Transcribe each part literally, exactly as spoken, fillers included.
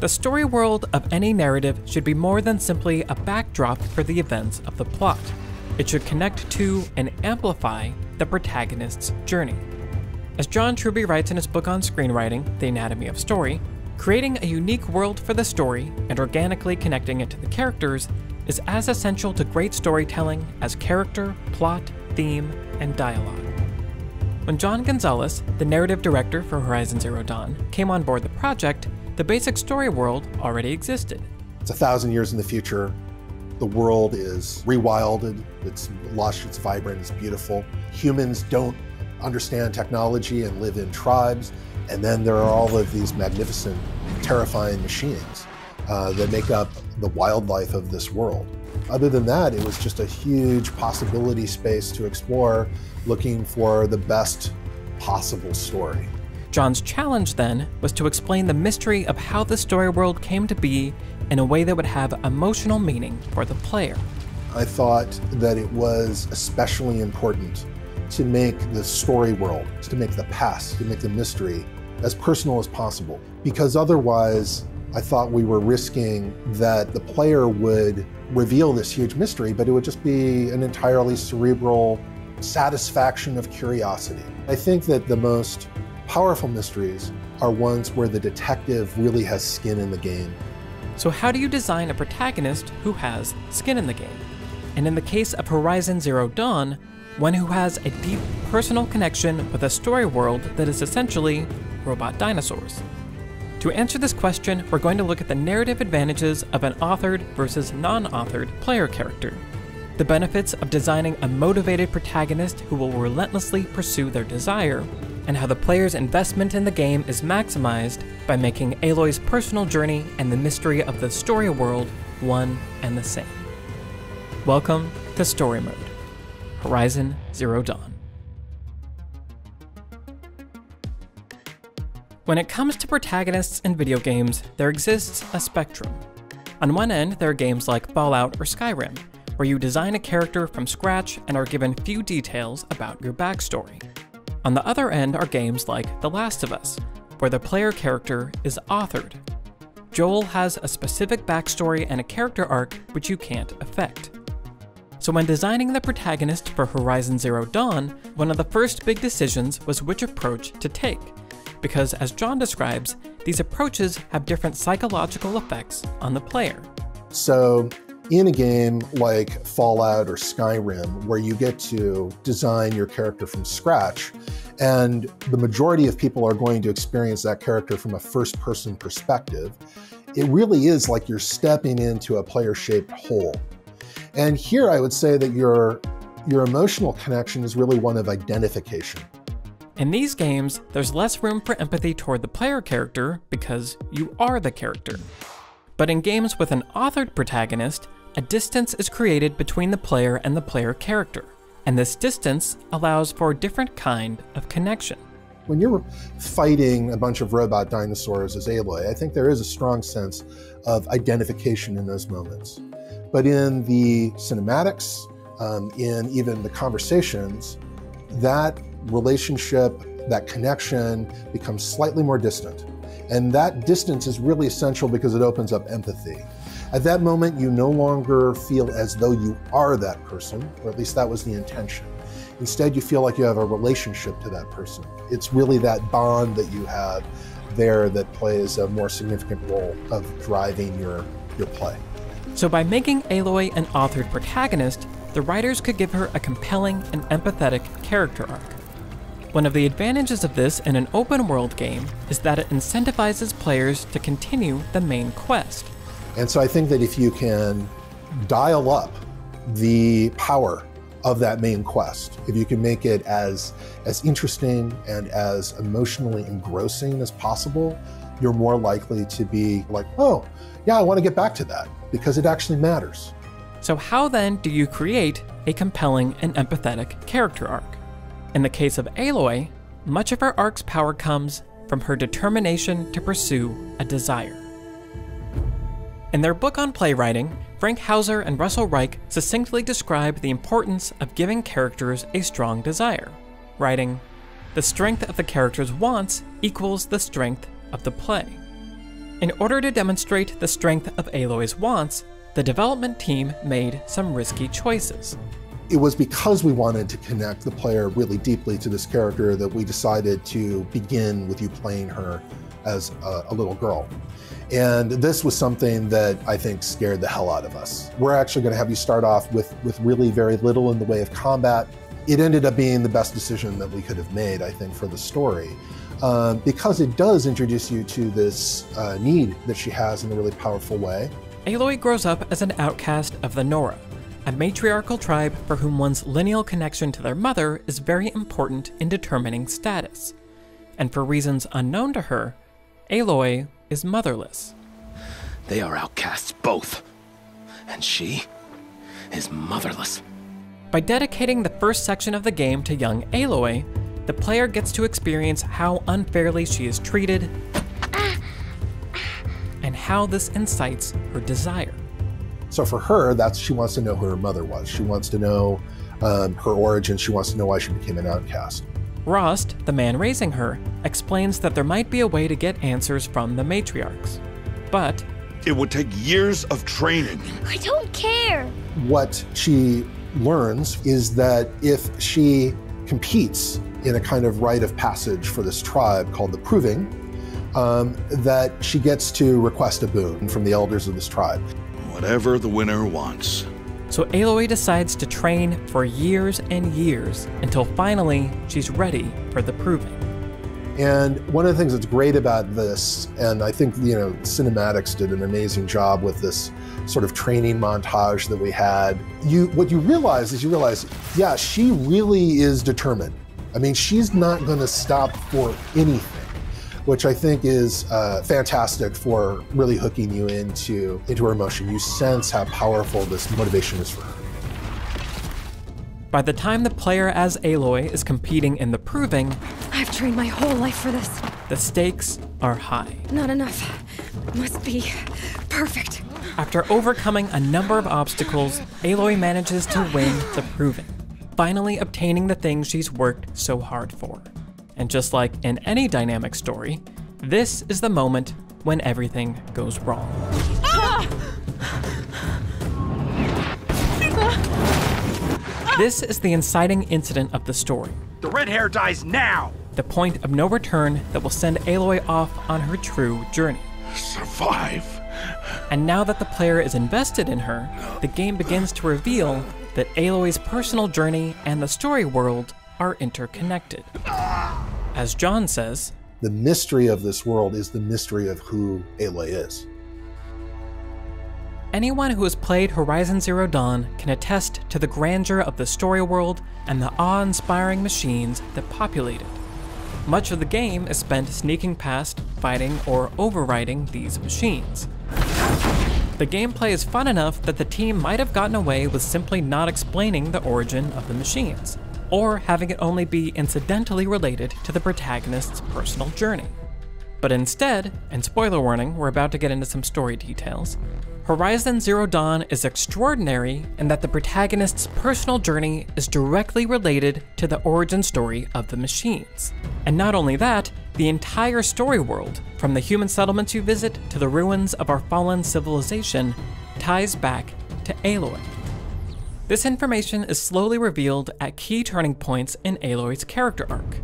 The story world of any narrative should be more than simply a backdrop for the events of the plot. It should connect to and amplify the protagonist's journey. As John Truby writes in his book on screenwriting, The Anatomy of Story, creating a unique world for the story and organically connecting it to the characters is as essential to great storytelling as character, plot, theme, and dialogue. When John Gonzalez, the narrative director for Horizon Zero Dawn, came on board the project, the basic story world already existed. It's a thousand years in the future. The world is rewilded, it's lost its vibrance, it's beautiful. Humans don't understand technology and live in tribes. And then there are all of these magnificent, terrifying machines uh, that make up the wildlife of this world. Other than that, it was just a huge possibility space to explore, looking for the best possible story. John's challenge then was to explain the mystery of how the story world came to be in a way that would have emotional meaning for the player. I thought that it was especially important to make the story world, to make the past, to make the mystery as personal as possible, because otherwise I thought we were risking that the player would reveal this huge mystery, but it would just be an entirely cerebral satisfaction of curiosity. I think that the most powerful mysteries are ones where the detective really has skin in the game. So how do you design a protagonist who has skin in the game? And in the case of Horizon Zero Dawn, one who has a deep personal connection with a story world that is essentially robot dinosaurs. To answer this question, we're going to look at the narrative advantages of an authored versus non-authored player character, the benefits of designing a motivated protagonist who will relentlessly pursue their desire, and how the player's investment in the game is maximized by making Aloy's personal journey and the mystery of the story world one and the same. Welcome to Story Mode. Horizon Zero Dawn. When it comes to protagonists in video games, there exists a spectrum. On one end, there are games like Fallout or Skyrim, where you design a character from scratch and are given few details about your backstory. On the other end are games like The Last of Us, where the player character is authored. Joel has a specific backstory and a character arc which you can't affect. So when designing the protagonist for Horizon Zero Dawn, one of the first big decisions was which approach to take, because as John describes, these approaches have different psychological effects on the player. So in a game like Fallout or Skyrim, where you get to design your character from scratch, and the majority of people are going to experience that character from a first-person perspective, it really is like you're stepping into a player-shaped hole. And here I would say that your, your emotional connection is really one of identification. In these games, there's less room for empathy toward the player character because you are the character. But in games with an authored protagonist, a distance is created between the player and the player character. And this distance allows for a different kind of connection. When you're fighting a bunch of robot dinosaurs as Aloy, I think there is a strong sense of identification in those moments. But in the cinematics, um, in even the conversations, that relationship, that connection becomes slightly more distant. And that distance is really essential because it opens up empathy. At that moment, you no longer feel as though you are that person, or at least that was the intention. Instead, you feel like you have a relationship to that person. It's really that bond that you have there that plays a more significant role of driving your, your play. So by making Aloy an authored protagonist, the writers could give her a compelling and empathetic character arc. One of the advantages of this in an open-world game is that it incentivizes players to continue the main quest. And so I think that if you can dial up the power of that main quest, if you can make it as, as interesting and as emotionally engrossing as possible, you're more likely to be like, oh, yeah, I want to get back to that, because it actually matters. So how then do you create a compelling and empathetic character arc? In the case of Aloy, much of her arc's power comes from her determination to pursue a desire. In their book on playwriting, Frank Hauser and Russell Reich succinctly describe the importance of giving characters a strong desire, writing, "The strength of the character's wants equals the strength of the play." In order to demonstrate the strength of Aloy's wants, the development team made some risky choices. It was because we wanted to connect the player really deeply to this character that we decided to begin with you playing her as a, a little girl. And this was something that I think scared the hell out of us. We're actually going to have you start off with, with really very little in the way of combat. It ended up being the best decision that we could have made, I think, for the story. Um, because it does introduce you to this uh, need that she has in a really powerful way. Aloy grows up as an outcast of the Nora, a matriarchal tribe for whom one's lineal connection to their mother is very important in determining status. And for reasons unknown to her, Aloy is motherless. They are outcasts both, and she is motherless. By dedicating the first section of the game to young Aloy, the player gets to experience how unfairly she is treated and how this incites her desire. So for her, that's she wants to know who her mother was. She wants to know um, her origin. She wants to know why she became an outcast. Rost, the man raising her, explains that there might be a way to get answers from the matriarchs, but... It would take years of training. I don't care. What she learns is that if she competes in a kind of rite of passage for this tribe called the Proving, um, that she gets to request a boon from the elders of this tribe. Whatever the winner wants. So Aloy decides to train for years and years until finally she's ready for the Proving. And one of the things that's great about this, and I think, you know, cinematics did an amazing job with this sort of training montage that we had. You, what you realize is you realize, yeah, she really is determined. I mean, she's not going to stop for anything, which I think is uh, fantastic for really hooking you into, into her emotion. You sense how powerful this motivation is for her. By the time the player as Aloy is competing in the Proving, I've trained my whole life for this. The stakes are high. Not enough. Must be perfect. After overcoming a number of obstacles, Aloy manages to win the Proving, finally obtaining the thing she's worked so hard for. And just like in any dynamic story, this is the moment when everything goes wrong. Ah! This is the inciting incident of the story. The red hair dies now! The point of no return that will send Aloy off on her true journey. Survive. And now that the player is invested in her, the game begins to reveal that Aloy's personal journey and the story world are interconnected. As John says, the mystery of this world is the mystery of who Aloy is. Anyone who has played Horizon Zero Dawn can attest to the grandeur of the story world and the awe-inspiring machines that populate it. Much of the game is spent sneaking past, fighting, or overriding these machines. The gameplay is fun enough that the team might have gotten away with simply not explaining the origin of the machines, or having it only be incidentally related to the protagonist's personal journey. But instead, and spoiler warning, we're about to get into some story details, Horizon Zero Dawn is extraordinary in that the protagonist's personal journey is directly related to the origin story of the machines. And not only that, the entire story world, from the human settlements you visit to the ruins of our fallen civilization, ties back to Aloy. This information is slowly revealed at key turning points in Aloy's character arc.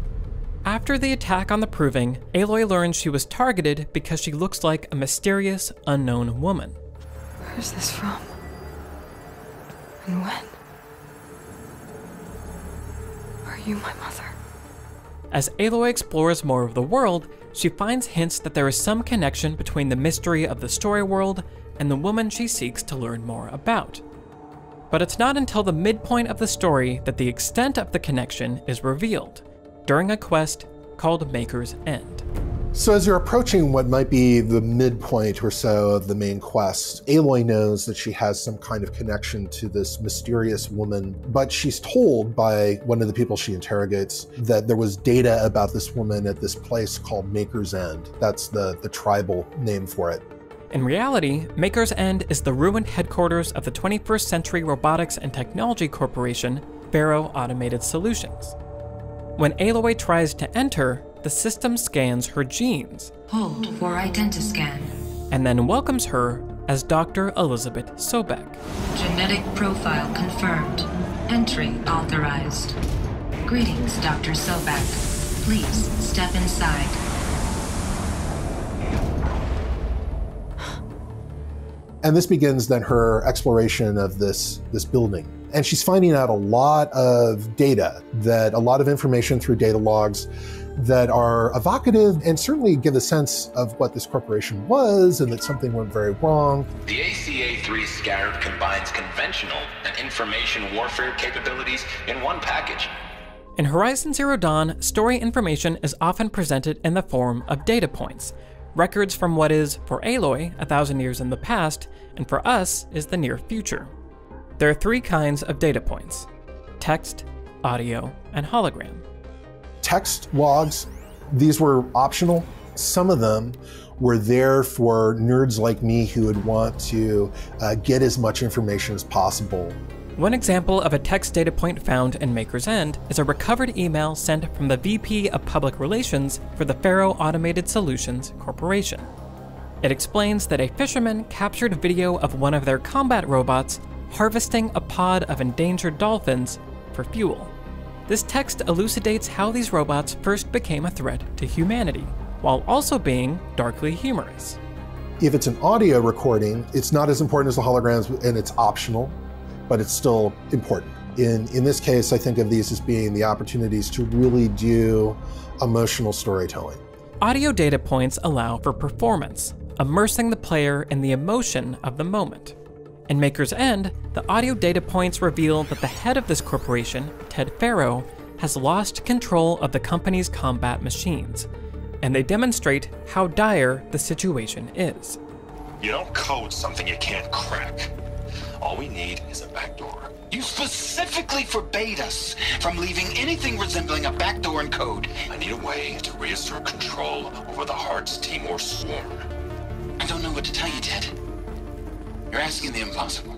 After the attack on the Proving, Aloy learns she was targeted because she looks like a mysterious, unknown woman. Where's this from? And when? Are you my mother? As Aloy explores more of the world, she finds hints that there is some connection between the mystery of the story world and the woman she seeks to learn more about. But it's not until the midpoint of the story that the extent of the connection is revealed, during a quest called Maker's End. So as you're approaching what might be the midpoint or so of the main quest, Aloy knows that she has some kind of connection to this mysterious woman, but she's told by one of the people she interrogates that there was data about this woman at this place called Maker's End. That's the, the tribal name for it. In reality, Maker's End is the ruined headquarters of the twenty-first century robotics and technology corporation, Barrow Automated Solutions. When Aloy tries to enter, the system scans her genes. Hold for identiscan. and then welcomes her as Doctor Elisabet Sobeck. Genetic profile confirmed. Entry authorized. Greetings, Doctor Sobeck. Please step inside. And this begins then her exploration of this, this building. And she's finding out a lot of data, that a lot of information through data logs that are evocative and certainly give a sense of what this corporation was and that something went very wrong. The A C A three Scarab combines conventional and information warfare capabilities in one package. In Horizon Zero Dawn, story information is often presented in the form of data points. Records from what is, for Aloy, a thousand years in the past, and for us, is the near future. There are three kinds of data points: text, audio, and hologram. Text logs, these were optional. Some of them were there for nerds like me who would want to uh, get as much information as possible. One example of a text data point found in Maker's End is a recovered email sent from the V P of Public Relations for the Faro Automated Solutions Corporation. It explains that a fisherman captured video of one of their combat robots harvesting a pod of endangered dolphins for fuel. This text elucidates how these robots first became a threat to humanity, while also being darkly humorous. If it's an audio recording, it's not as important as the holograms, and it's optional, but it's still important. In, in this case, I think of these as being the opportunities to really do emotional storytelling. Audio data points allow for performance, immersing the player in the emotion of the moment. In Maker's End, the audio data points reveal that the head of this corporation, Ted Faro, has lost control of the company's combat machines, and they demonstrate how dire the situation is. You don't code something you can't crack. All we need is a backdoor. You specifically forbade us from leaving anything resembling a backdoor in code. I need a way to reassert control over the Hearts Timor Swarm. I don't know what to tell you, Ted. You're asking the impossible.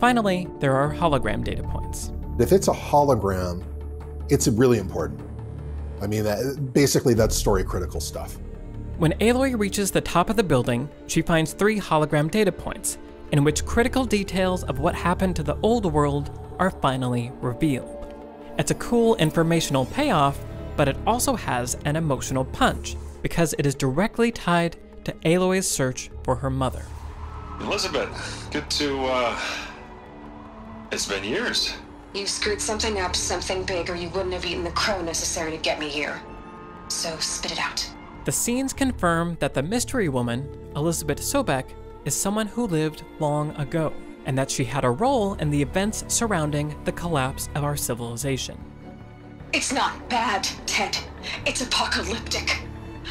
Finally, there are hologram data points. If it's a hologram, it's really important. I mean, that, basically that's story critical stuff. When Aloy reaches the top of the building, she finds three hologram data points, in which critical details of what happened to the old world are finally revealed. It's a cool informational payoff, but it also has an emotional punch, because it is directly tied to Aloy's search for her mother. Elisabet, good to, uh... it's been years. You've screwed something up, something big, or you wouldn't have eaten the crow necessary to get me here. So spit it out. The scenes confirm that the mystery woman, Elisabet Sobeck, is someone who lived long ago, and that she had a role in the events surrounding the collapse of our civilization. It's not bad, Ted. It's apocalyptic.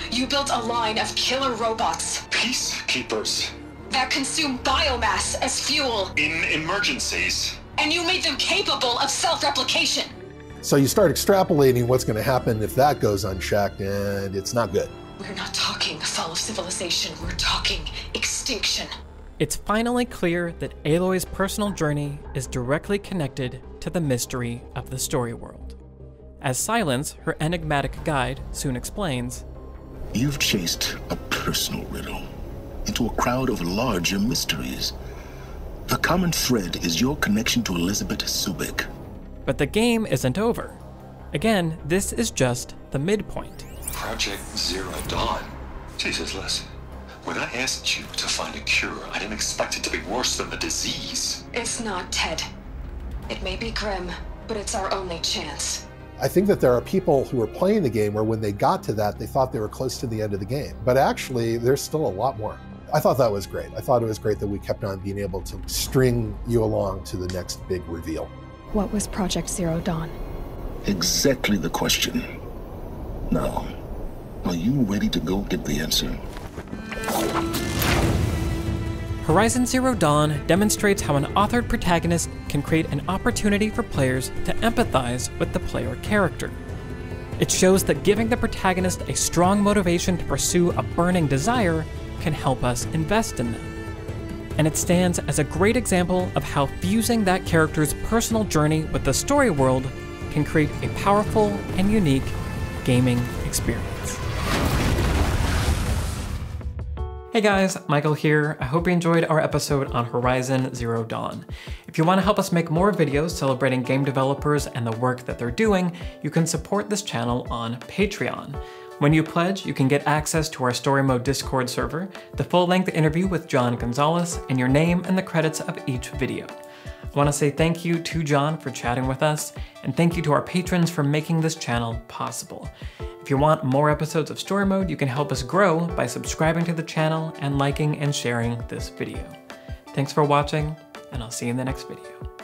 You built a line of killer robots. Peacekeepers. That consume biomass as fuel. In emergencies. And you made them capable of self-replication. So you start extrapolating what's going to happen if that goes unchecked, and it's not good. We're not talking fall of civilization, we're talking extinction. It's finally clear that Aloy's personal journey is directly connected to the mystery of the story world. As Sylens, her enigmatic guide, soon explains, you've chased a personal riddle into a crowd of larger mysteries. The common thread is your connection to Elisabet Sobeck. But the game isn't over. Again, this is just the midpoint. Project Zero Dawn. Jesus, Les. When I asked you to find a cure, I didn't expect it to be worse than the disease. It's not, Ted. It may be grim, but it's our only chance. I think that there are people who are playing the game where when they got to that, they thought they were close to the end of the game. But actually, there's still a lot more. I thought that was great. I thought it was great that we kept on being able to string you along to the next big reveal. What was Project Zero Dawn? Exactly the question. Now, are you ready to go get the answer? Horizon Zero Dawn demonstrates how an authored protagonist can create an opportunity for players to empathize with the player character. It shows that giving the protagonist a strong motivation to pursue a burning desire can help us invest in them. And it stands as a great example of how fusing that character's personal journey with the story world can create a powerful and unique gaming experience. Hey guys, Michael here. I hope you enjoyed our episode on Horizon Zero Dawn. If you want to help us make more videos celebrating game developers and the work that they're doing, you can support this channel on Patreon. When you pledge, you can get access to our Story Mode Discord server, the full-length interview with John Gonzalez, and your name and the credits of each video. I want to say thank you to John for chatting with us, and thank you to our patrons for making this channel possible. If you want more episodes of Story Mode, you can help us grow by subscribing to the channel and liking and sharing this video. Thanks for watching, and I'll see you in the next video.